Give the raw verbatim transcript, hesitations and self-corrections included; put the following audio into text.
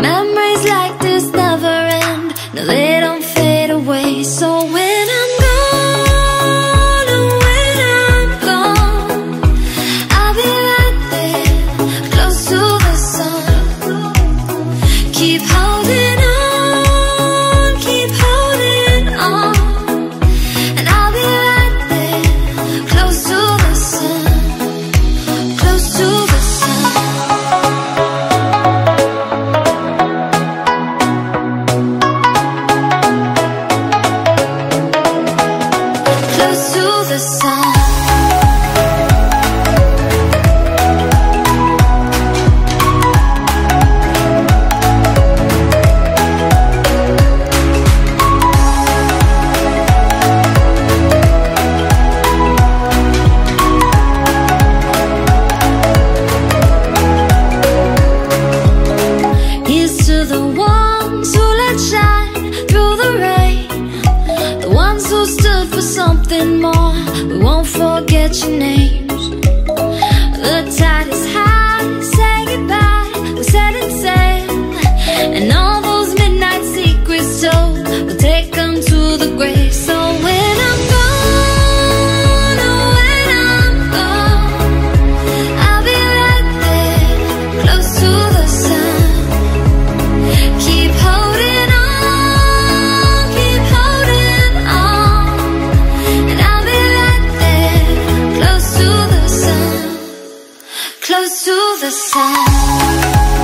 Memories like this never end, no, they don't fade away. So when I'm close to the sun.